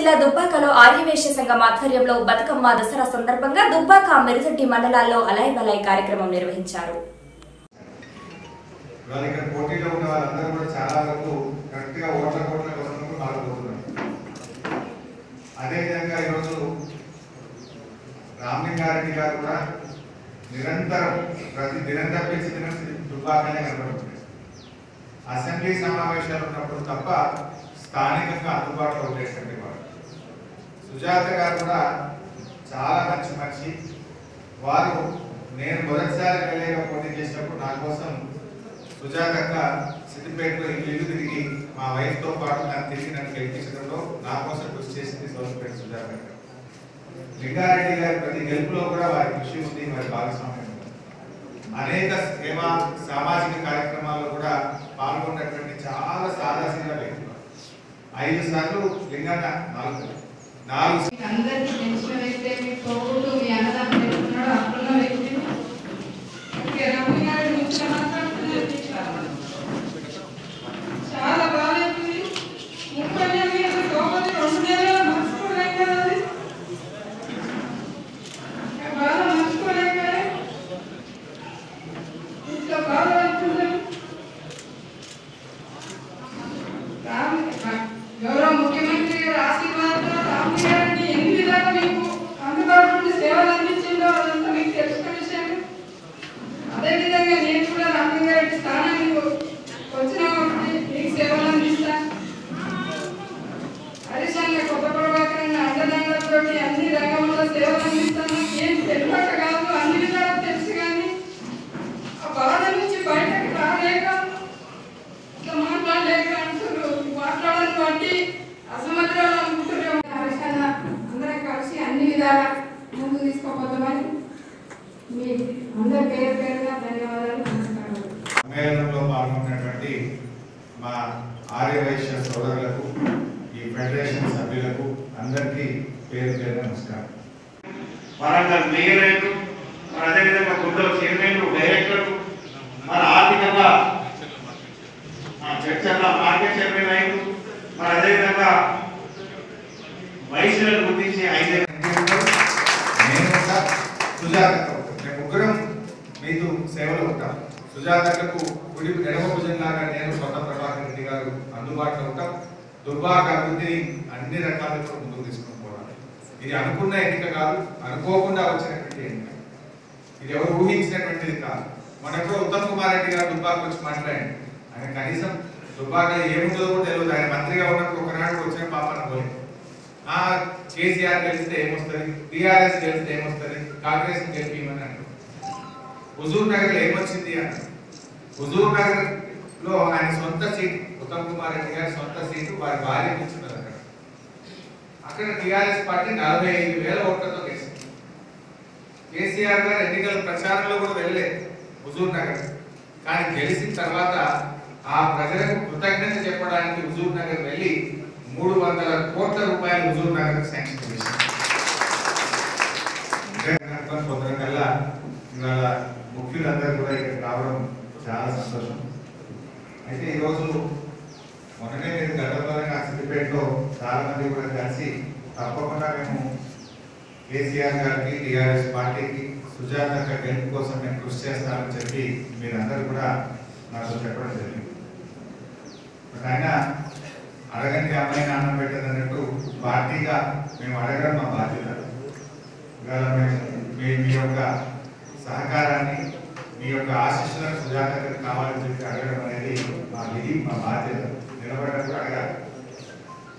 జిల్లా దుబ్బాకలో ఆర్యవేశ సంఘం ఆధ్వర్యంలో బతుకమ్మ దసరా సందర్భంగా దుబ్బాక మెరుసటి మండలాల్లో అలయ్ బలయ్ కార్యక్రమం నిర్వహించారు. అసెంబ్లీ సమావేశాలు ఉన్నప్పుడు తప్ప స్థానికంగా అందుబాటులో ఉండేటువంటి వారు. సుజాత గారు కూడా చాలా మంచి మనిషి. వారు నేను మొదటిసారి వెళ్ళేగా పోటీ చేసినప్పుడు నా కోసం సుజాతంగా సిద్దిపేటలో ఇల్లు తిరిగి మా వైఫ్తో పాటు నాకు తిరిగి నన్ను గెలిపించడంలో నా కోసం కృషి చేసింది సౌలపేట సుజాత గారు. లింగారెడ్డి గారి ప్రతి గెలుపులో కూడా వారి కృషి ఉంది, వారి భాగస్వామ్యం. అనేక సేవా సామాజిక కార్యక్రమాల్లో కూడా పాల్గొన్నటువంటి చాలా సాదాసీన వ్యక్తులు. 5 సార్లు లింగన్న 4 అందరికీ తెలిసిన వ్యక్తే. మీ తోడు మీ అన్నదాన్ని పెట్టుకున్నాడు అప్పున్న వ్యక్తి చాలా బాగుంది. 30 2 నెలలు మర్చిపోలేం కదా, అది బాగా మర్చిపోలేం కదా. ఇంత బాగా సమ్మేళనంలో పాల్గొన్నటువంటి మా ఆర్యవైశ్య సోదరులకు, ఈ ఫెడరేషన్ సభ్యులకు అందరికీ పేరు పేరు నమస్కారం. వరంగల్ మేయర్లు, మరి అదేవిధంగా గుంటూరు చైర్మన్లు, డైరెక్టర్లు, మరి ఆర్థికంగా చర్చల్లో మార్కెట్ చైర్మన్ అయ్యారు, మరి అదేవిధంగా వయసులను గుర్తించి 5 ముగ్గురం మీతో సేవలు ఉంటాం. సుజాతకు గుడి ఎడమ భుజంలాగా నేను సొంత ప్రభాకర్ రెడ్డి గారు అందుబాటులో ఉంటాం. దుర్భాగ అభివృద్ధిని అన్ని రకాలతో ముందుకు తీసుకుని పోవాలి. ఇది అనుకున్న ఎన్నిక కాదు, అనుకోకుండా వచ్చినటువంటి ఎన్నిక. ఇది ఎవరు ఊహించినటువంటిది కాదు. మనకు ఉత్తమ్ కుమార్ రెడ్డి గారు దుబ్బాకు వచ్చి మాట్లాడండి. ఆయన కనీసం దుబ్బాక ఏముందో కూడా తెలియదు. ఆయన మంత్రిగా ఉన్నప్పుడు ఒకనాడు వచ్చిన పాపన పోయింది. కేసీఆర్ గెలిస్తే ఏమొస్తుంది, టీఆర్ఎస్ గెలిస్తే ఏమొస్తుంది, కాంగ్రెస్ గెలిపిమని అంటారు. హుజూర్ నగర్ ఏమొచ్చింది అని, హుజూర్ నగర్ లో ఆయన సొంత సీటు, ఉత్తమ్ కుమార్ రెడ్డి గారి సొంత సీటు వారి భార్య కూర్చున్నారు. అక్కడ అక్కడ టీఆర్ఎస్ పార్టీ 45,000 ఓట్లతో గెలిచింది. కేసీఆర్ గారు ఎన్నికల ప్రచారంలో కూడా వెళ్ళలేదు హుజూర్ నగర్. కానీ గెలిచిన తర్వాత ఆ ప్రజలకు కృతజ్ఞత చెప్పడానికి హుజూర్ నగర్ వెళ్ళి 300 కోట్ల రూపాయలు హుజూర్ నగర్ శాంక్షన్ చేశారు. కల్లా ఇవాళ ముఖ్యులందరూ కూడా ఇక్కడ రావడం చాలా సంతోషం. అయితే ఈరోజు మొన్ననే నేను గతంలోనే నా సిద్దిపేటలో చాలామంది కూడా కలిసి తప్పకుండా మేము కేసీఆర్ గారికి, టీఆర్ఎస్ పార్టీకి, సుజాత గెలుపు కోసం మేము కృషి చేస్తామని చెప్పి మీరందరూ కూడా నాకు చెప్పడం జరిగింది. ఆయన అడగండి అమ్మాయి నాన్న పెట్టదు అన్నట్టు పార్టీగా మేము అడగడం మా బాధ్యత. ఇవాళ మీ యొక్క సహకారాన్ని, మీ యొక్క ఆశీస్సులను సుజాతకు కావాలని చెప్పి అడగడం అనేది మా విధి, మా బాధ్యత. నిలబడినప్పుడు అడగాలి.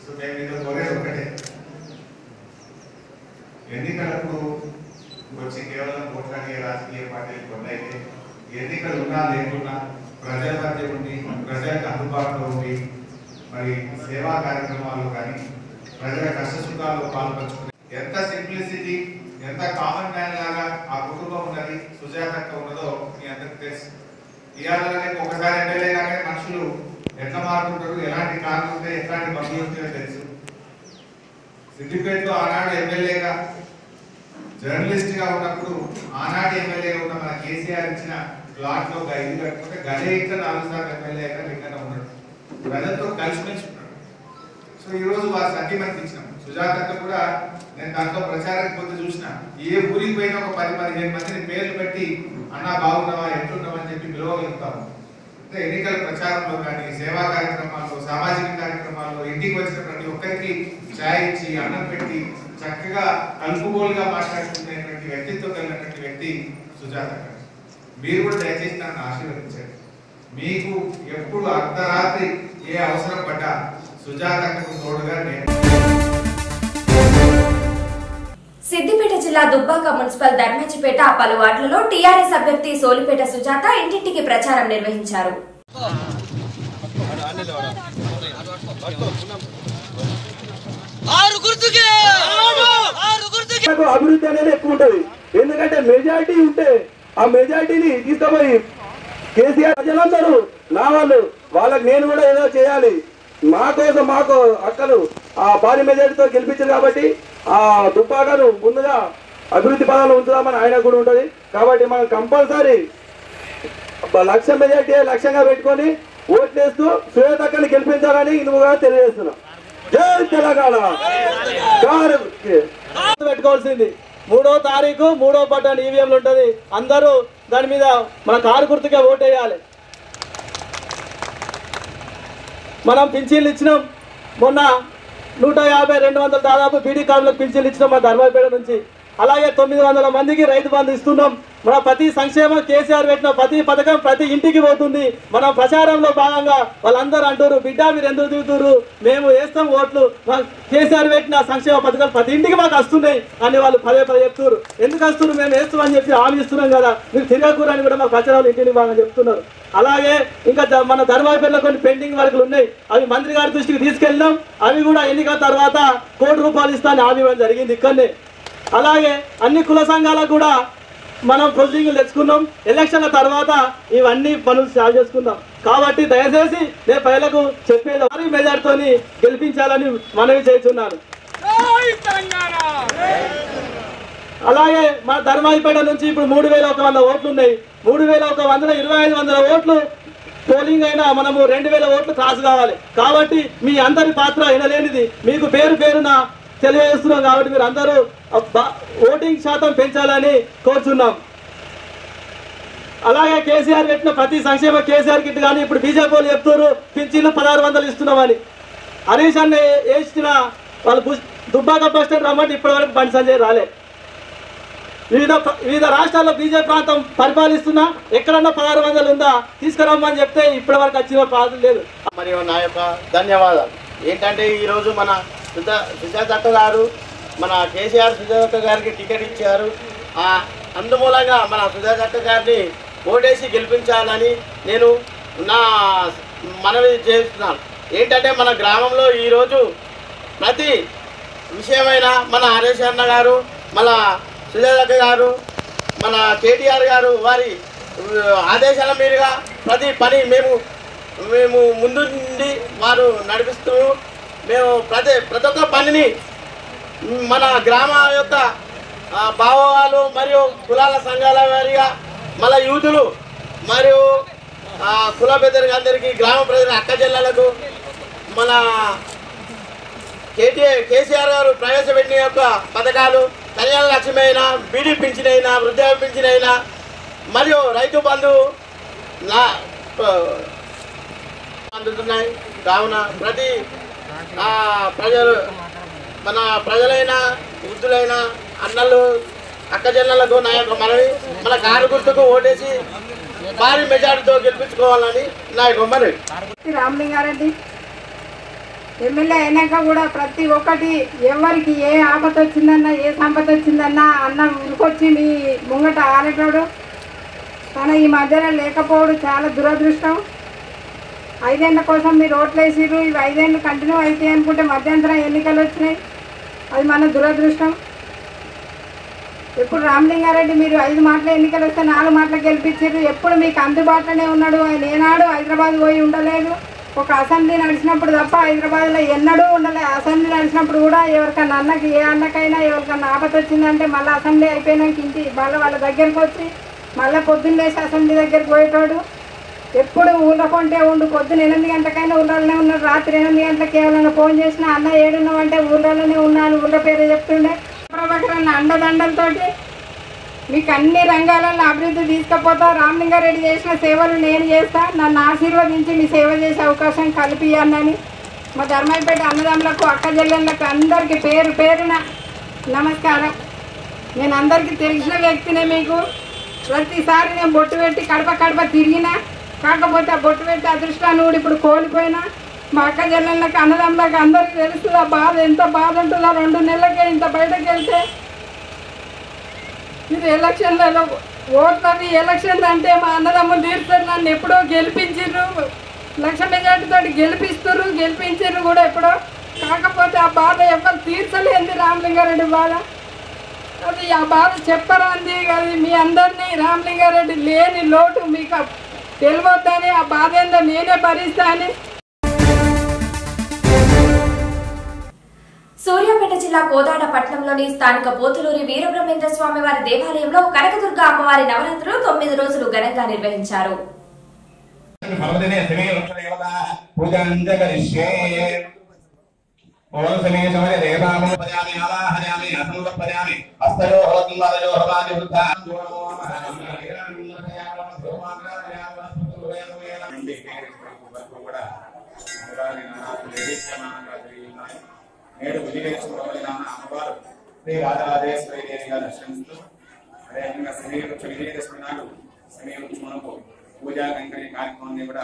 సో మేము మీతో కోరేది ఒకటే, ఎన్నికలకు వచ్చి కేవలం ఓట్లాగే రాజకీయ పార్టీలు కొన్నైతే ఎన్నికలు ఉన్నా లేకున్నా ప్రజల మధ్య ఉండి, ప్రజలకు అందుబాటులో ఉండి, మరి సేవా కార్యక్రమాల్లో కానీ ప్రజల కష్ట సుఖాల్లో పాల్పంచుకుని, ఎంత సింప్లిసిటీ, ఎంత కామన్ మ్యాన్ లాగా ఆ కుటుంబం ఉన్నది, సుజాత ఉన్నదో మీ అందరికి తెలుసు. ఇవాళ ఒకసారి ఎమ్మెల్యే కానీ మనుషులు ఎట్లా మారుతుంటారు, ఎలాంటి కారణం ఉంటే ఎలాంటి బంధువులు ఉంటాయో తెలుసు. సిద్దిపేటలో ఆనాడు ఎమ్మెల్యేగా, జర్నలిస్ట్గా ఉన్నప్పుడు ఆనాడు ఎమ్మెల్యేగా ఉన్న మన కేసీఆర్ ఇచ్చిన ప్లాట్లో 5 కట్టుకుంటే గదే ఇంకా 4 సార్లు ఎమ్మెల్యేగా లింగన ఉన్నాడు. ప్రజలతో కలిసిమెలిసి ఉంటాడు. సో ఈరోజు వారు సంగీమర్పించినాం. సుజాతకూడా నేను దాంతో ప్రచారానికి పోతే చూసినా ఏ ఊరికి పోయినా ఒక 10-15 మందిని పేర్లు పెట్టి అన్నా బాగున్నావా ఎట్లున్నావా అని చెప్పి పిలవగలుగుతాము. అంటే ఎన్నికల ప్రచారంలో కానీ సేవా కార్యక్రమాల్లో సామాజిక కార్యక్రమాల్లో ఇంటికి వచ్చిన ప్రతి ఒక్కరికి ఛాయ్ ఇచ్చి అన్నం పెట్టి చక్కగా కలుపుగోలుగా మాట్లాడుతున్నటువంటి వ్యక్తిత్వం కలిగినటువంటి వ్యక్తి సుజాత. మీరు కూడా దయచేసి నన్ను ఆశీర్వదించండి. మీకు ఎప్పుడు అర్ధరాత్రి ఏ అవసరం పడ్డా సుజాతకు తోడుగా నేను. సిద్దిపేట జిల్లా దుబ్బాక మున్సిపల్ ధర్మాజిపేట పలు వార్డులలో టీఆర్ఎస్ అభ్యర్థి సోలిపేట సుజాత ఇంటింటికి ప్రచారం నిర్వహించారు. అభివృద్ధి అనేది ఎక్కువ ఉంటది. ఎందుకంటే మెజారిటీ ఉంటే ఆ మెజారిటీని తీసుకుపోయి కేసీఆర్ ప్రజలందరూ నా వాళ్ళు, వాళ్ళకి నేను కూడా ఏదో చేయాలి, మాకోసం మాకు అక్కలు ఆ భారీ మెజారిటీతో గెలిపించారు కాబట్టి ఆ దుబ్బాకను ముందుగా అభివృద్ధి పదాలు ఉంచుదామని ఆయన కూడా ఉంటుంది. కాబట్టి మనం కంపల్సరీ 1,00,000 మెజారిటీ లక్ష్యంగా పెట్టుకొని ఓట్లు వేస్తూ సుజాత అక్కని గెలిపించాలని ఇందుకు తెలియజేస్తున్నాం. జై తెలంగాణ పెట్టుకోవాల్సింది 3వ తారీఖు 3వ బటన్ ఈవీఎంలు ఉంటుంది. అందరూ దాని మీద మన కారు గుర్తుగా ఓటేయాలి. మనం పింఛన్లు ఇచ్చినాం, మొన్న 150-200 దాదాపు బీడీ కార్డులకు పింఛన్లు ఇచ్చినాం మన ధర్మాపేట నుంచి. అలాగే 900 మందికి రైతు బంధు ఇస్తున్నాం. మన ప్రతి సంక్షేమం కేసీఆర్ పెట్టిన ప్రతి పథకం ప్రతి ఇంటికి పోతుంది. మనం ప్రచారంలో భాగంగా వాళ్ళందరూ అంటారు, బిడ్డ మీరు ఎందుకు దిగుతారు, మేము వేస్తాం ఓట్లు, కేసీఆర్ పెట్టిన సంక్షేమ పథకాలు ప్రతి ఇంటికి మాకు వస్తున్నాయి అని వాళ్ళు పదే చెప్తారు. ఎందుకు వస్తున్నారు, మేము వేస్తామని చెప్పి హామీ ఇస్తున్నాం కదా, మీరు తిరగకూరని కూడా మా ప్రచారంలో ఇంటికి బాగా చెప్తున్నారు. అలాగే ఇంకా మన ధర్మాపేటలో కొన్ని పెండింగ్ వర్కులు ఉన్నాయి, అవి మంత్రి గారి దృష్టికి తీసుకెళ్ళినాం. అవి కూడా ఎన్నికల తర్వాత ₹1,00,00,000 ఇస్తామని హామీ ఇవ్వడం జరిగింది ఇక్కడనే. అలాగే అన్ని కుల సంఘాలకు కూడా మనం ప్రొసీడింగ్లు తెచ్చుకున్నాం. ఎలక్షన్ల తర్వాత ఇవన్నీ పనులు స్టార్ట్ చేసుకుందాం. కాబట్టి దయచేసి నేను ప్రజలకు చెప్పేది వారి మెజార్టీతో గెలిపించాలని మనవి చేస్తున్నాను. అలాగే మన ధర్మాయిపేట నుంచి ఇప్పుడు 3,100 ఓట్లు ఉన్నాయి. 3,125 ఓట్లు పోలింగ్ అయినా మనము 2,000 ఓట్లు క్రాస్ కావాలి. కాబట్టి మీ అందరి పాత్ర వినలేనిది, మీకు పేరు పేరున తెలియజేస్తున్నాం. కాబట్టి మీరు అందరూ ఓటింగ్ శాతం పెంచాలని కోరుచున్నాం. అలాగే కేసీఆర్ పెట్టిన ప్రతి సంక్షేమ కేసీఆర్ కిట్ కానీ ఇప్పుడు బీజేపీ వాళ్ళు చెప్తారు పింఛన్లు 1,600 ఇస్తున్నామని. హరీష్ అన్న వేసిన వాళ్ళు దుబ్బాక బస్ స్టాండ్ రమ్మంటే ఇప్పటివరకు బండి సంజయ్ రాలే. వివిధ రాష్ట్రాల్లో బీజేపీ ప్రాంతం పరిపాలిస్తున్నా ఎక్కడన్నా 1,600 ఉందా తీసుకురమ్మని చెప్తే ఇప్పటివరకు వచ్చిన బాధ లేదు. మరియు నా యొక్క ధన్యవాదాలు ఏంటంటే ఈరోజు మన సుజాత గారు మన కేసీఆర్ సుజాత గారికి టికెట్ ఇచ్చారు. అందుమూలంగా మన సుజాత గారిని ఓటేసి గెలిపించాలని నేను నా మనవి చేస్తున్నాను. ఏంటంటే మన గ్రామంలో ఈరోజు ప్రతి విషయమైన మన హరీష్ అన్న గారు, మన సుజాత గారు, మన కేటీఆర్ గారు వారి ఆదేశాల మీదుగా ప్రతి పని మేము ముందుండి వారు నడిపిస్తూ మేము ప్రతి ఒక్క పనిని మన గ్రామ యొక్క భావాలు మరియు కులాల సంఘాల వారిగా మన యూతులు మరియు కుల పెద్దలకు అందరికీ గ్రామ ప్రజల అక్క జిల్లాలకు మన కేసీఆర్ గారు ప్రవేశపెట్టిన యొక్క పథకాలు కళ్యాణ లక్ష్యమైన బీడీ పింఛనైనా వృద్ధాప్య పింఛనైనా మరియు రైతు బంధు అందుతున్నాయి. కావున ప్రతి ప్రజలు మన ప్రజలైన వృద్ధులైన అన్నలు అక్క జిల్లాలకు నా యొక్క మనవి మన కారు గుర్తుకు ఓటేసి భారీ మెజార్టీతో గెలిపించుకోవాలని నా యొక్క మనవి. రామలింగారెడ్డి ఎమ్మెల్యే అయినాక కూడా ప్రతి ఒక్కటి ఎవరికి ఏ ఆపత వచ్చిందన్నా ఏ సంపద వచ్చిందన్నా అన్న ఇంకొచ్చి మీ ముంగట ఆడేటోడు తన ఈ మధ్యలో లేకపోవడం చాలా దురదృష్టం. 5 ఏళ్ళ కోసం మీరు ఓట్లు వేసిరు, ఇవి 5 ఏళ్ళు కంటిన్యూ అవుతాయి అనుకుంటే మధ్యంతరం ఎన్నికలు వచ్చినాయి. అది మన దురదృష్టం. ఎప్పుడు రామలింగారెడ్డి మీరు 5 మాటల ఎన్నికలు వస్తే 4 మాటలు గెలిపించారు. ఎప్పుడు మీకు అందుబాటులోనే ఉన్నాడు. ఆయన ఏనాడు హైదరాబాద్ పోయి ఉండలేదు. ఒక అసెంబ్లీ నడిచినప్పుడు తప్ప హైదరాబాద్లో ఎన్నడూ ఉండలేదు. అసెంబ్లీ నడిచినప్పుడు కూడా ఎవరికన్నా అన్నకి ఏ అన్నకైనా ఎవరికన్నా ఆపత వచ్చిందంటే మళ్ళీ అసెంబ్లీ అయిపోయినాక ఇంటి వాళ్ళ దగ్గరికి వచ్చి మళ్ళీ పొద్దున్న లేచి అసెంబ్లీ దగ్గరికి పోయేటోడు. ఎప్పుడు ఊళ్ళకుంటే ఉండు, పొద్దున 8 గంటలకైనా ఊళ్ళలోనే ఉన్నాడు, రాత్రి 8 గంటలకు ఏమైనా ఫోన్ చేసినా అన్న ఏడున్నావంటే ఊళ్ళలోనే ఉన్నాను, ఊళ్ళ పేరు చెప్తుండే. ప్రభాకరన్న అండదండలతో మీకు అన్ని రంగాలలో అభివృద్ధి తీసుకుపోతా. రామలింగారెడ్డి చేసిన సేవలు నేను చేస్తా, నన్ను ఆశీర్వదించి మీ సేవ చేసే అవకాశం కల్పియాలని మా ధర్మాయిపేట అన్నదమ్ములకు అక్క చెల్లెళ్ళకు అందరికీ పేరు పేరున నమస్కారం. నేను అందరికీ తెలిసిన వ్యక్తినే. మీకు ప్రతిసారి నేను బొట్టు పెట్టి కడప కడప తిరిగినా, కాకపోతే ఆ బొట్టు పెట్టి అదృష్టాన్ని కూడా ఇప్పుడు కోల్పోయినా. మా అక్క చెల్లెళ్ళకి అన్నదమ్ములకు అందరికీ తెలుస్తుందా బాధ, ఎంత బాధ ఉంటుందా. 2 నెలలకే ఇంత బయటకు వెళ్తే ఇది ఎలక్షన్లలో ఓట్లని, ఎలక్షన్లు అంటే మా అన్నదమ్ములు తీరుతారు. నన్ను ఎప్పుడో గెలిపించారు, 1,00,000 మెజార్టీతో గెలిపిస్తారు, గెలిపించారు కూడా ఎప్పుడో. కాకపోతే ఆ బాధ ఎవరు తీర్చలేంది రామలింగారెడ్డి బాధ. అది ఆ బాధ చెప్పరాంది అది మీ అందరినీ. రామలింగారెడ్డి లేని లోటు మీకు తెలియొద్దని, ఆ బాధ ఏందో నేనే భరిస్తా అని. సూర్యాపేట జిల్లా కోదాడ పట్టణంలోని స్థానిక పోతులూరి వీరబ్రహ్మేంద్ర స్వామి వారి దేవాలయంలో కనకదుర్గ అమ్మవారి నవరాత్రులు 9 రోజులు ఘనంగా నిర్వహించారు. నేడు విజయలక్ష్మీ అమ్మవారు శ్రీ రాజరాజేశ్వరి దేవిగా దర్శిస్తూ, అదేవిధంగా శ్రీవృక్ష విజయదశమి నాడు శ్రీవృక్షమునకు పూజా కంకణీ కార్యక్రమాన్ని కూడా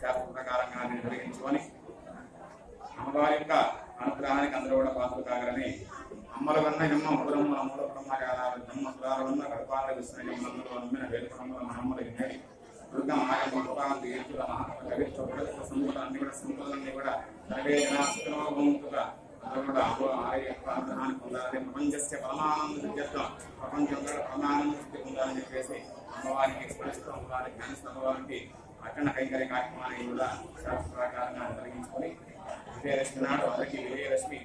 శాస్త్ర ప్రకారంగా నిర్వహించుకొని అమ్మవారి యొక్క అనుగ్రహానికి అందరూ కూడా పాత్ర కాగలని. అమ్మల వన్న నిమ్మ ముదురమ్మ అమ్మల బ్రహ్మ సుధార వన్న గడపాల విశ్వని నమ్మిన వేడుకమ్మ అమ్మలకి నేడి దుర్గా మాయ గొప్ప తీర్చుల మహాత్మ సంపదన్ని కూడా సంపదలన్నీ కూడా సర్వేజనాభవంతుగా అనుగ్రహాన్ని పొందాలని, ప్రపంచస్య పరమానంద సిద్ధ్యర్థం ప్రపంచం కూడా పరమానంద సిద్ధి పొందాలని చెప్పేసి అమ్మవారికి స్మరిస్తూ అమ్మవారి జ్ఞానిస్తూ అమ్మవారికి అఖండ కైంకర్య కార్యక్రమాన్ని కూడా శాస్త్ర ప్రకారంగా తొలగించుకొని విజయలక్ష్మి నాడు అందరికీ విజయలక్ష్మి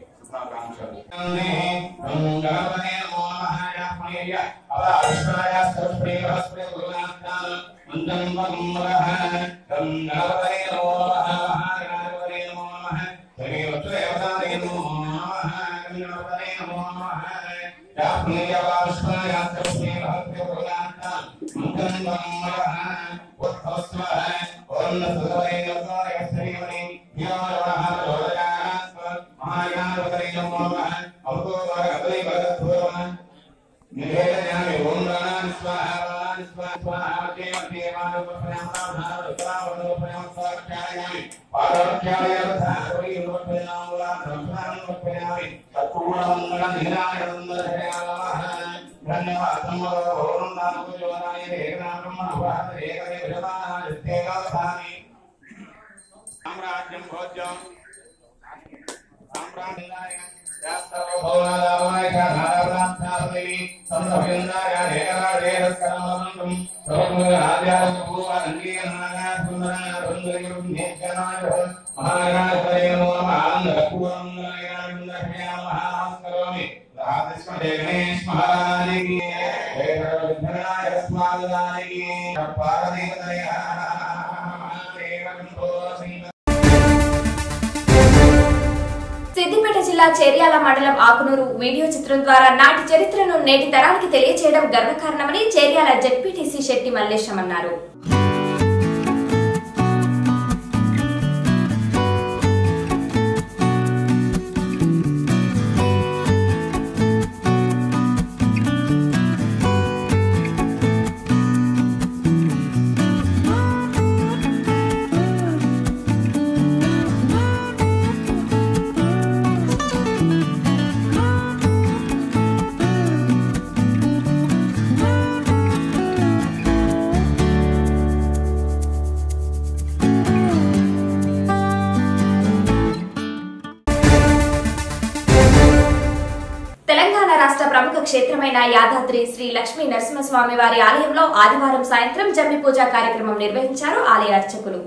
సిద్దిపేట జిల్లా చేర్యాల మండలం ఆకునూరు వీడియో చిత్రం ద్వారా నాటి చరిత్రను నేటి తరానికి తెలియజేయడం గర్వకారణమని చేర్యాల జెడ్పీటీసీ శెట్టి మల్లేశం అన్నారు. క్షేత్రమైన యాదాద్రి శ్రీ లక్ష్మీ నరసింహస్వామి వారి ఆలయంలో ఆదివారం సాయంత్రం జమ్మి పూజ కార్యక్రమం నిర్వహించారు ఆలయ అర్చకులు.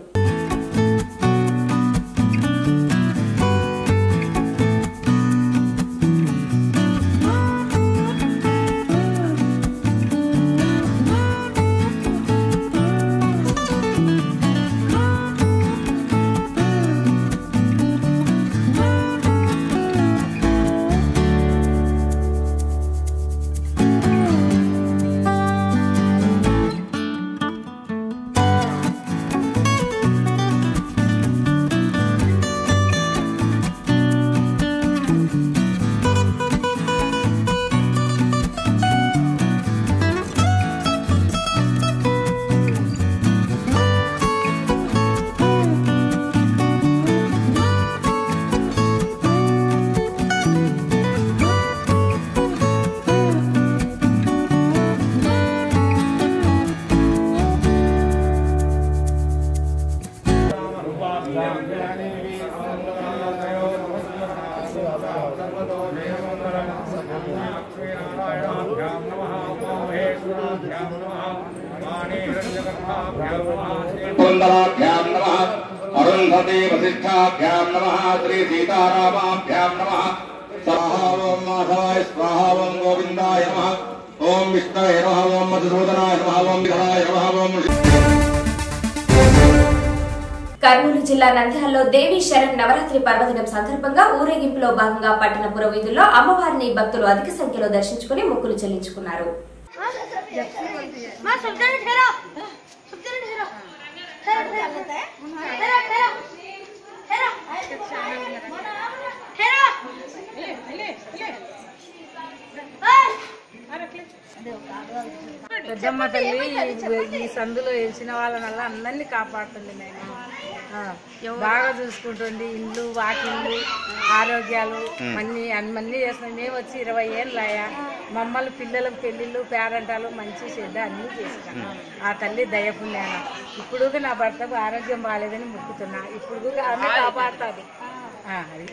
पुंडलाभ्याम नमः अरुंधति वसिष्ठाभ्याम नमः श्री सीतारामाभ्याम नमः स्वाहा ओम माधवाय स्वाहा ओम गोविंदाय नमः ओम विष्णवे नमः ओम मधुसूदनाय नमः ओम विघ्नाय नमः ओम। కర్నూలు జిల్లా నంద్యాలలో దేవి శరణ్ నవరాత్రి పర్వదినం సందర్భంగా ఊరేగింపులో భాగంగా పట్టణ పురవీధుల్లో అమ్మవారిని భక్తులు అధిక సంఖ్యలో దర్శించుకుని మొక్కులు చెల్లించుకున్నారు. పెద్దమ్మ తల్లి ఈ సందులో వేసిన వాళ్ళనల్లా అందరినీ కాపాడుతుంది. నేను బాగా చూసుకుంటుంది. ఇల్లు వాకిళ్ళు ఆరోగ్యాలు అన్నీ చేస్తున్నాం. మేము వచ్చి 20 ఏళ్ళు అయ్యా. మమ్మల్ని పిల్లలకు పెళ్ళిళ్ళు పేరంటాలు మంచి చెడ్డ అన్నీ చేస్తాం. ఆ తల్లి దయపుణ్యాన ఇప్పుడు నా భర్తకు ఆరోగ్యం బాగాలేదని మొక్కుతున్నా. ఇప్పుడు ఆమె కాపాడుతుంది. అది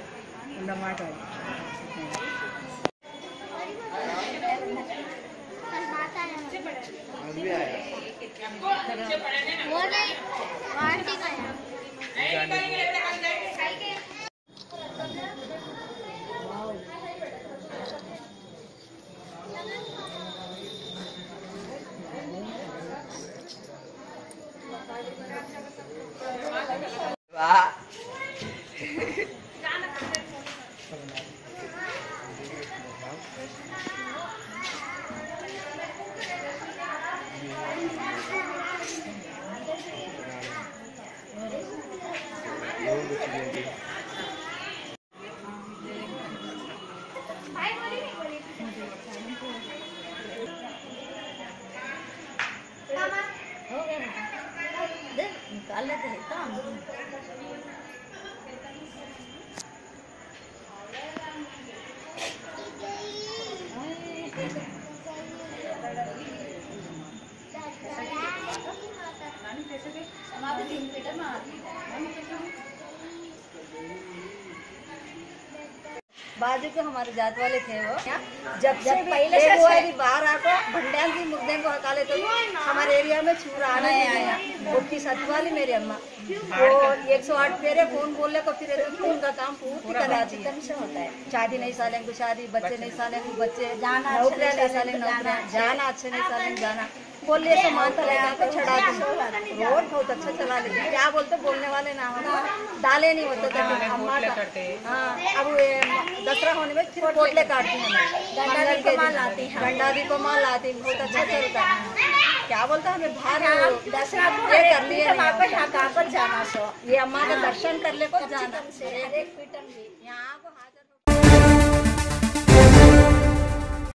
ఉన్నమాట. बाजू के हमारे जात वाले थे वो जब जब पहले से बाहर आको भंडान की मुद्दे को हटा लेते हमारे एरिया में छूरा आना ही आया. उसकी सत वाली मेरी अम्मा वो 108 फेरे फोन बोलने को फिर उनका काम पूरा एकदम से होता है. शादी नहीं सालेंगे तो शादी, बच्चे नहीं सालेंगे तो बच्चे, नौकरियाँ नहीं सालेंगे नौकरियाँ, जाना अच्छे नहीं सालेंगे जाना. बोलिए तो मानता लेगा तो छड़ा दूँ. रोड बहुत अच्छा चला लेते. क्या बोलते बोलने वाले ना होना डाले नहीं होते. अब दसरा होने में फिर पोटले काटती हैं. भंडारी को माल लाती है. बहुत अच्छा चलता है. क्या बोलता हमें बाहर दसरा कर लिए वापस जाना. सो ये अम्मा का दर्शन कर ले को जाना.